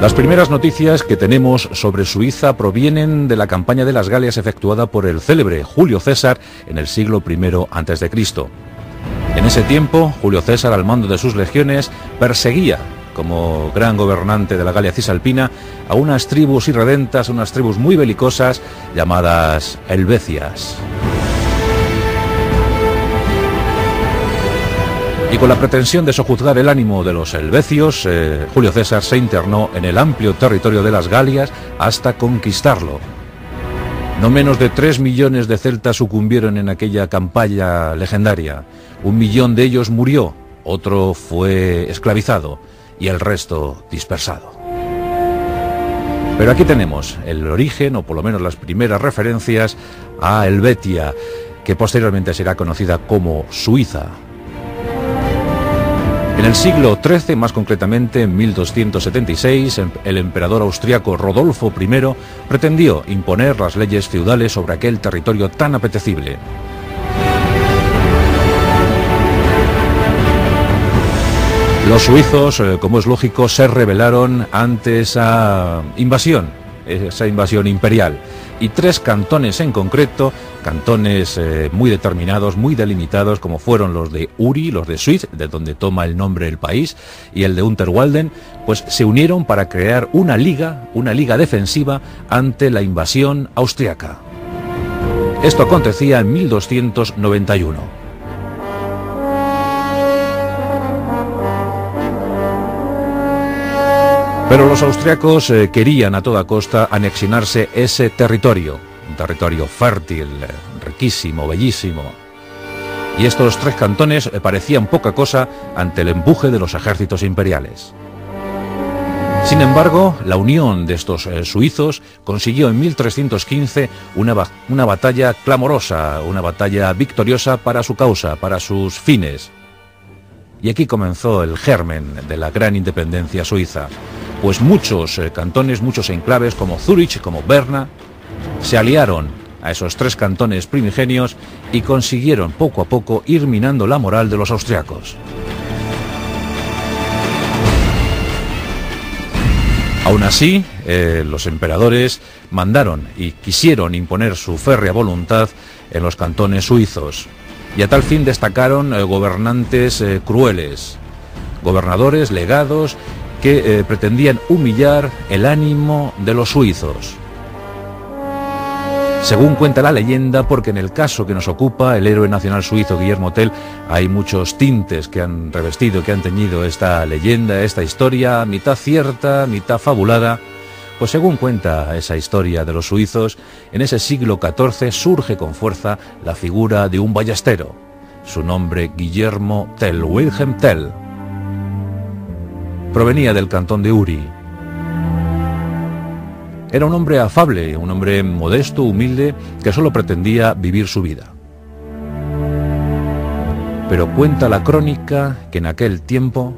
Las primeras noticias que tenemos sobre Suiza provienen de la campaña de las Galias efectuada por el célebre Julio César en el siglo I a.C. En ese tiempo, Julio César, al mando de sus legiones, perseguía, como gran gobernante de la Galia Cisalpina, a unas tribus irredentas, unas tribus muy belicosas, llamadas Helvecias. Y con la pretensión de sojuzgar el ánimo de los helvecios, Julio César se internó en el amplio territorio de las Galias hasta conquistarlo. No menos de 3 millones de celtas sucumbieron en aquella campaña legendaria. 1 millón de ellos murió, otro fue esclavizado y el resto dispersado. Pero aquí tenemos el origen, o por lo menos las primeras referencias, a Helvetia, que posteriormente será conocida como Suiza. En el siglo XIII, más concretamente en 1276, el emperador austriaco Rodolfo I pretendió imponer las leyes feudales sobre aquel territorio tan apetecible. Los suizos, como es lógico, se rebelaron ante esa invasión imperial, y 3 cantones en concreto, cantones muy determinados, muy delimitados, como fueron los de Uri, los de Schwyz, de donde toma el nombre el país, y el de Unterwalden, pues se unieron para crear una liga defensiva ante la invasión austriaca. Esto acontecía en 1291. Pero los austriacos querían a toda costa anexionarse ese territorio, un territorio fértil, riquísimo, bellísimo. Y estos 3 cantones parecían poca cosa ante el empuje de los ejércitos imperiales. Sin embargo, la unión de estos suizos consiguió en 1315 una batalla clamorosa, una batalla victoriosa para su causa, para sus fines. Y aquí comenzó el germen de la gran independencia suiza, pues muchos cantones, muchos enclaves como Zurich, como Berna, se aliaron a esos 3 cantones primigenios y consiguieron poco a poco ir minando la moral de los austriacos. Aún así, los emperadores mandaron y quisieron imponer su férrea voluntad en los cantones suizos, y a tal fin destacaron gobernantes crueles, gobernadores, legados, que pretendían humillar el ánimo de los suizos. Según cuenta la leyenda, porque en el caso que nos ocupa, el héroe nacional suizo Guillermo Tell, hay muchos tintes que han revestido, que han teñido esta leyenda, esta historia, mitad cierta, mitad fabulada. Pues según cuenta esa historia de los suizos, en ese siglo XIV surge con fuerza la figura de un ballestero, su nombre Guillermo Tell, Wilhelm Tell. Provenía del cantón de Uri. Era un hombre afable, un hombre modesto, humilde, que solo pretendía vivir su vida. Pero cuenta la crónica que en aquel tiempo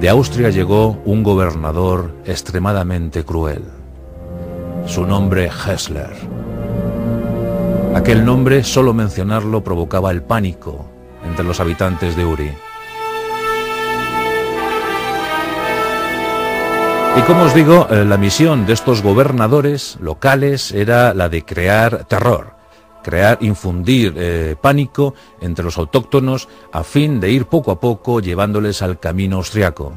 de Austria llegó un gobernador extremadamente cruel. Su nombre Gessler. Aquel nombre, solo mencionarlo, provocaba el pánico entre los habitantes de Uri. Y como os digo, la misión de estos gobernadores locales era la de crear terror, infundir pánico entre los autóctonos a fin de ir poco a poco llevándoles al camino austriaco.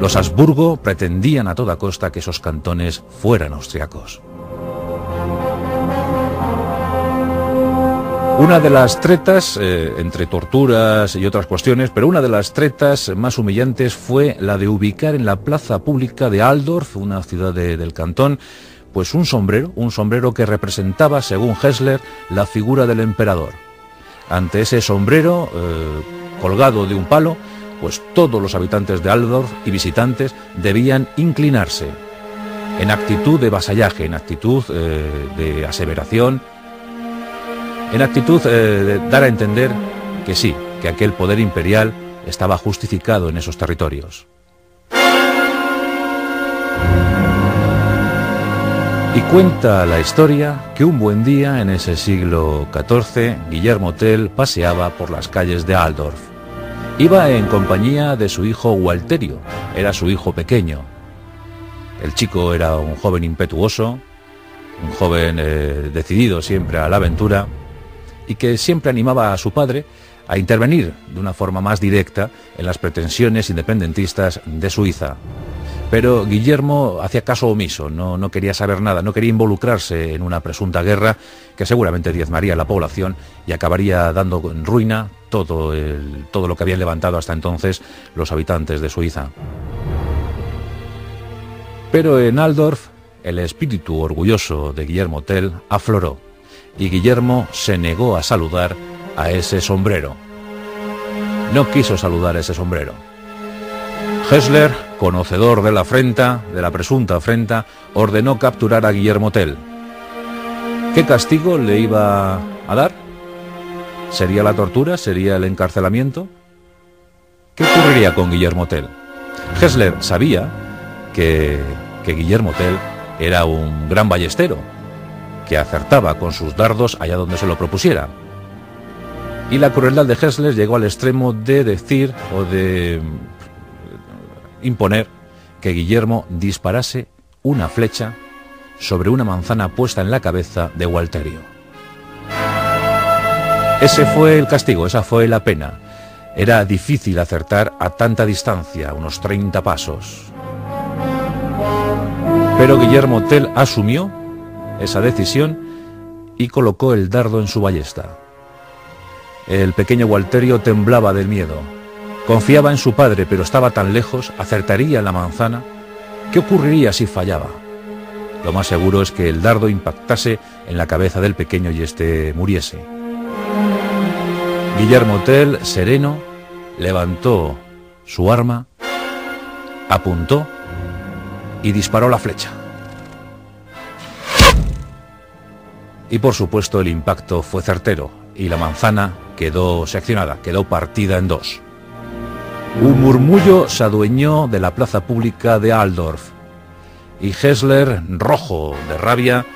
Los Habsburgo pretendían a toda costa que esos cantones fueran austriacos. Una de las tretas, entre torturas y otras cuestiones, pero una de las tretas más humillantes fue la de ubicar en la plaza pública de Altdorf, una ciudad del cantón, pues un sombrero que representaba, según Gessler, la figura del emperador. Ante ese sombrero, colgado de un palo, pues todos los habitantes de Altdorf y visitantes debían inclinarse, en actitud de vasallaje, en actitud de aseveración, en actitud de dar a entender que sí, que aquel poder imperial estaba justificado en esos territorios. Y cuenta la historia que un buen día, en ese siglo XIV, Guillermo Tell paseaba por las calles de Altdorf. Iba en compañía de su hijo Walterio, era su hijo pequeño. El chico era un joven impetuoso, un joven decidido siempre a la aventura y que siempre animaba a su padre a intervenir de una forma más directa en las pretensiones independentistas de Suiza. Pero Guillermo hacía caso omiso, no quería saber nada, no quería involucrarse en una presunta guerra que seguramente diezmaría a la población y acabaría dando en ruina todo lo que habían levantado hasta entonces los habitantes de Suiza. Pero en Altdorf el espíritu orgulloso de Guillermo Tell afloró y Guillermo se negó a saludar a ese sombrero. No quiso saludar a ese sombrero. Gessler, conocedor de la afrenta, de la presunta afrenta, ordenó capturar a Guillermo Tell. ¿Qué castigo le iba a dar? ¿Sería la tortura? ¿Sería el encarcelamiento? ¿Qué ocurriría con Guillermo Tell? Gessler sabía que Guillermo Tell era un gran ballestero, que acertaba con sus dardos allá donde se lo propusiera. Y la crueldad de Gessler llegó al extremo de decir o de imponer que Guillermo disparase una flecha sobre una manzana puesta en la cabeza de Walterio. Ese fue el castigo, esa fue la pena. Era difícil acertar a tanta distancia, unos 30 pasos. Pero Guillermo Tell asumió esa decisión y colocó el dardo en su ballesta. El pequeño Walterio temblaba del miedo. Confiaba en su padre, pero estaba tan lejos, acertaría en la manzana. ¿Qué ocurriría si fallaba? Lo más seguro es que el dardo impactase en la cabeza del pequeño y éste muriese. Guillermo Tell, sereno, levantó su arma, apuntó y disparó la flecha. Y por supuesto el impacto fue certero y la manzana quedó seccionada, quedó partida en dos. Un murmullo se adueñó de la plaza pública de Altdorf y Gessler, rojo de rabia,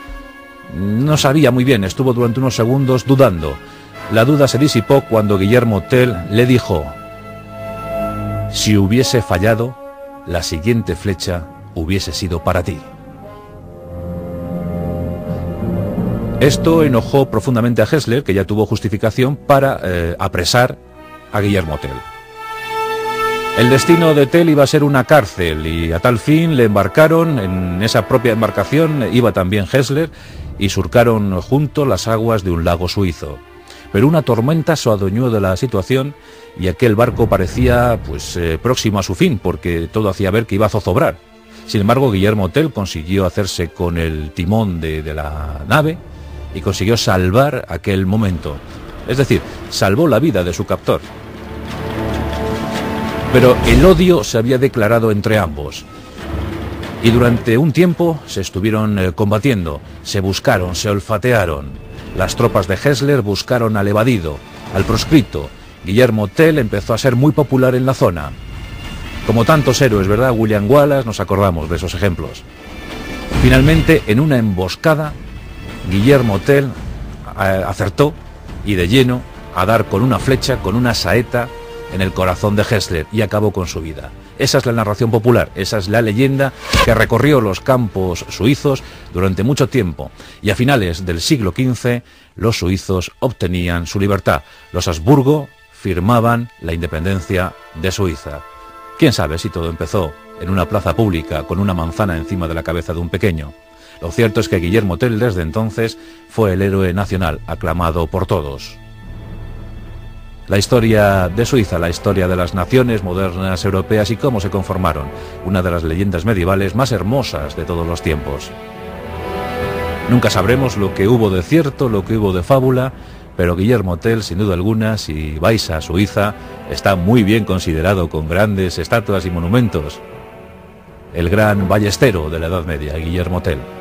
no sabía muy bien, estuvo durante unos segundos dudando. La duda se disipó cuando Guillermo Tell le dijo: si hubiese fallado, la siguiente flecha hubiese sido para ti. Esto enojó profundamente a Gessler, que ya tuvo justificación para apresar a Guillermo Tell. El destino de Tell iba a ser una cárcel y a tal fin le embarcaron. En esa propia embarcación iba también Gessler y surcaron juntos las aguas de un lago suizo. Pero una tormenta se adueñó de la situación y aquel barco parecía próximo a su fin, porque todo hacía ver que iba a zozobrar. Sin embargo, Guillermo Tell consiguió hacerse con el timón de la nave y consiguió salvar aquel momento. Es decir, salvó la vida de su captor. Pero el odio se había declarado entre ambos. Y durante un tiempo se estuvieron combatiendo, se buscaron, se olfatearon. Las tropas de Gessler buscaron al evadido, al proscrito. Guillermo Tell empezó a ser muy popular en la zona. Como tantos héroes, ¿verdad? William Wallace, nos acordamos de esos ejemplos. Finalmente, en una emboscada, Guillermo Tell acertó y de lleno a dar con una flecha, con una saeta, en el corazón de Gessler y acabó con su vida. Esa es la narración popular, esa es la leyenda que recorrió los campos suizos durante mucho tiempo. Y a finales del siglo XV, los suizos obtenían su libertad. Los Habsburgo firmaban la independencia de Suiza. Quién sabe si todo empezó en una plaza pública con una manzana encima de la cabeza de un pequeño. Lo cierto es que Guillermo Tell desde entonces fue el héroe nacional aclamado por todos. La historia de Suiza, la historia de las naciones modernas europeas y cómo se conformaron, una de las leyendas medievales más hermosas de todos los tiempos. Nunca sabremos lo que hubo de cierto, lo que hubo de fábula, pero Guillermo Tell, sin duda alguna, si vais a Suiza, está muy bien considerado con grandes estatuas y monumentos. El gran ballestero de la Edad Media, Guillermo Tell.